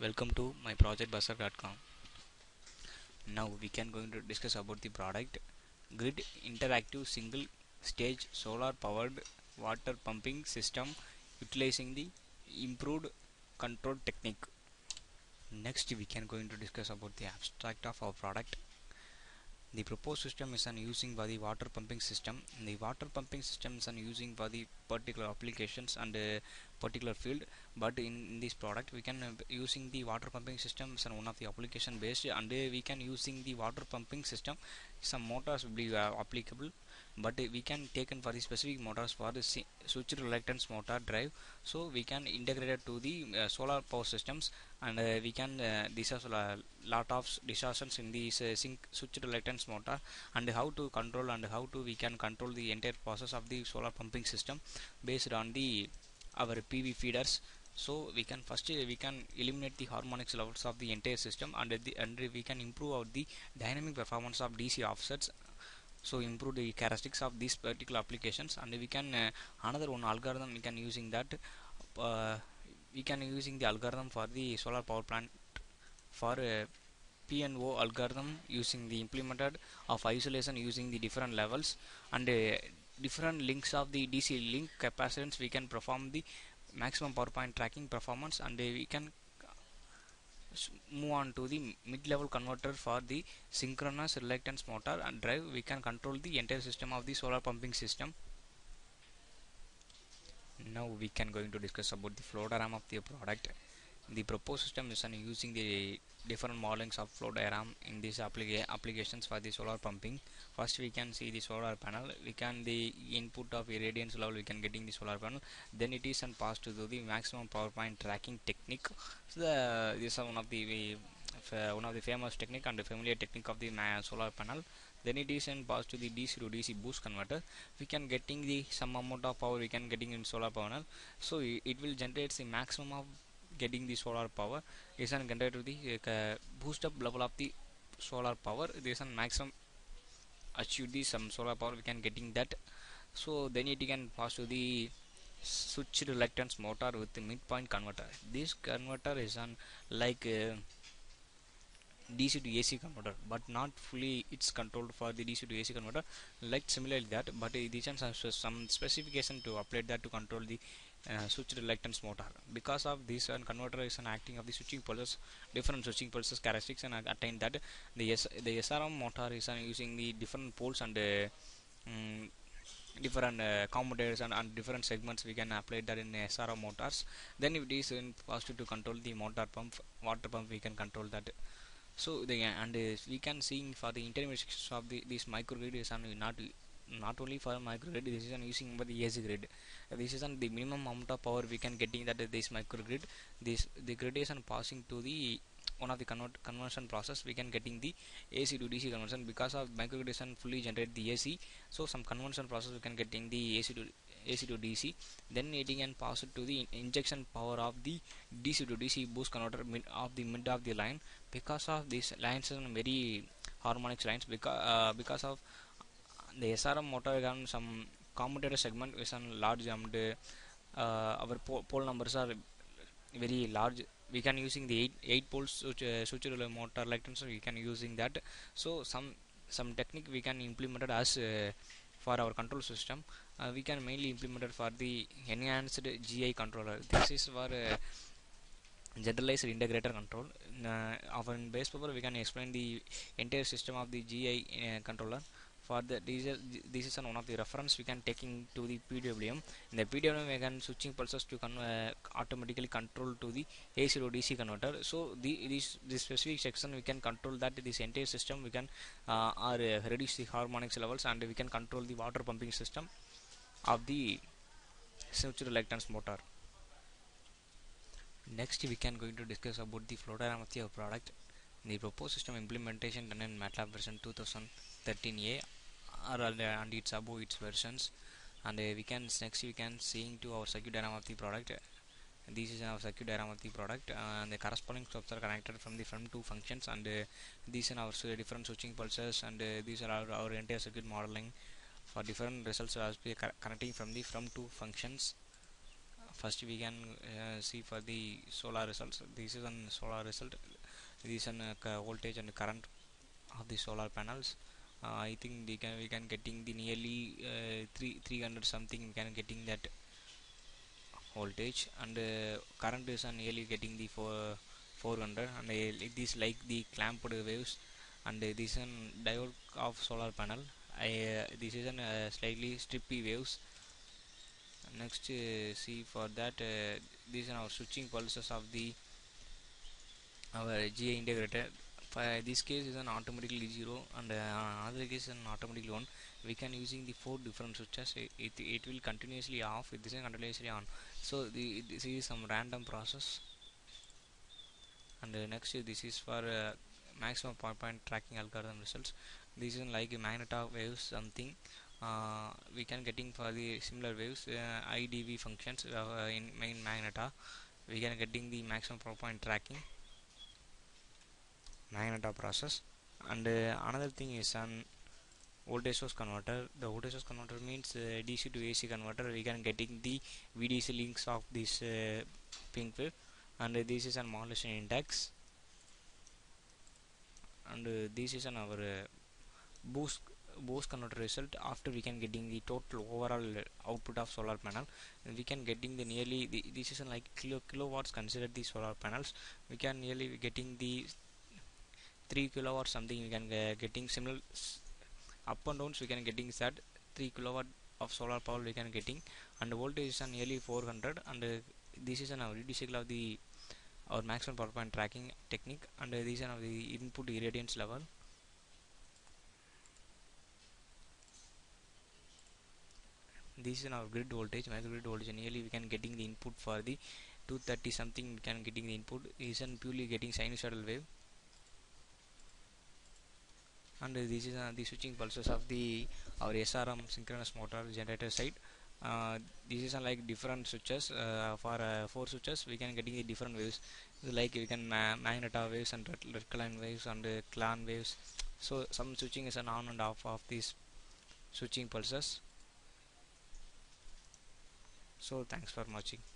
Welcome to MyProjectBazaar.com. Now we can going to discuss about the product Grid Interactive Single Stage Solar Powered Water Pumping System utilizing the improved control technique. Next we can going to discuss about the abstract of our product. The proposed system is an using by the water pumping system. The water pumping system is an using by the particular applications and particular field, but in this product we can using the water pumping systems and one of the application based, and we can using the water pumping system some motors will be applicable, but we can taken for the specific motors for the switch reluctance motor drive, so we can integrate it to the solar power systems, and we can discuss a lot of discussions in this switch reluctance motor and how to control and how to we can control the entire process of the solar pumping system based on the our PV feeders. So we can first we can eliminate the harmonics levels of the entire system, and we can improve out the dynamic performance of DC offsets, so improve the characteristics of these particular applications. And we can another one algorithm we can using that we can using the algorithm for the solar power plant for P&O algorithm using the implemented of isolation using the different levels and different links of the DC link capacitance. We can perform the maximum power point tracking performance, and we can move on to the mid-level converter for the synchronous reluctance motor and drive. We can control the entire system of the solar pumping system. Now we can going to discuss about the flow diagram of the product. The proposed system is using the different modelings of flow diagram in these applications for the solar pumping. First we can see the solar panel, we can the input of irradiance level we can getting the solar panel, then it is and passed to the maximum power point tracking technique. So this is one of the famous technique and the familiar technique of the solar panel. Then it is and passed to the DC to DC boost converter. We can getting the some amount of power we can getting in solar panel, so it will generate the maximum of getting the solar power is an compared to the boost up level of the solar power. There is a maximum achieve the some solar power we can getting that. So then it can pass to the switch reluctance motor with the midpoint converter. This converter is on like DC to AC converter, but not fully it's controlled for the DC to AC converter like similar to that, but it is some specification to apply that to control the switch reluctance motor. Because of this converter is an acting of the switching pulses, different switching pulses characteristics, and attain that the SRM motor is using the different poles and different accommodators and different segments. We can apply that in SRM motors. Then if it is positive to control the motor pump water pump, we can control that. So we can see for the intermediate sections of this microgrid is not only for microgrid, this is using by the AC grid. This is the minimum amount of power we can getting that this microgrid. This the grid is passing to the one of the conversion process. We can getting the AC to DC conversion because of microgrid is fully generate the AC. So some conversion process we can getting the AC to DC. Then it can pass it to the injection power of the DC to DC boost converter of the mid of the line. Because of this lines are very harmonic lines, because of the SRM motor gun some commutator segment is on large, and our pole numbers are very large. We can using the 8 poles switch motor electrons, so we can using that. So some technique we can implemented as for our control system. We can mainly implemented for the enhanced GI controller. This is for Generalized Integrator control. Our base paper we can explain the entire system of the GI controller. For the this is one of the reference we can taking to the PWM. In the PWM we can switching pulses to automatically control to the AC to DC converter. So this specific section we can control that this entire system. We can reduce the harmonics levels, and we can control the water pumping system of the switch reluctance motor. Next we can going to discuss about the flow diagram of the product. The proposed system implementation done in MATLAB version 2013A and its above its versions, and we can next we can seeing to our circuit diagram of the product. This is our circuit diagram of the product, and the corresponding stops are connected from the FRM2 functions, and these are our different switching pulses, and these are our entire circuit modeling for different results as we are connecting from the FRM2 functions. First we can see for the solar results. This is an solar result. These are voltage and current of the solar panels. I think we can getting the nearly 300 something. We can getting that voltage, and current is nearly getting the 400, and it is like the clamped waves. And this is an diode of solar panel. This is an slightly strippy waves. Next see for that these are our switching pulses of the our GI integrator. For this case is an automatically 0, and another case is an automatically 1. We can using the 4 different switches. It will continuously off. This is continuously on. So this is some random process. And next this is for maximum point tracking algorithm results. This is like a magnetic waves something. We can getting for the similar waves IDV functions in main magneta. We can getting the maximum point tracking magneta process. And another thing is an voltage source converter. The voltage source converter means DC to AC converter. We can getting the VDC links of this pink wave, and this is an modulation index, and this is an our boost converter result. After we can getting the total overall output of solar panel, we can getting the nearly the, this is like kilowatts considered the solar panels. We can nearly getting the 3 kilowatts something. We can getting similar up and downs. We can getting that 3 kilowatt of solar power we can getting, and the voltage is nearly 400. And this is an VDC of the our maximum power point tracking technique, and these are the input irradiance level. This is our grid voltage, micro grid voltage. Nearly we can getting the input for the 230 something. We can getting the input is purely getting sinusoidal wave. And this is the switching pulses of the our SRM synchronous motor generator side. This is like different switches. For 4 switches we can getting the different waves, like we can magneta waves and red clan waves and clan waves. So some switching is an on and off of these switching pulses. So thanks for watching.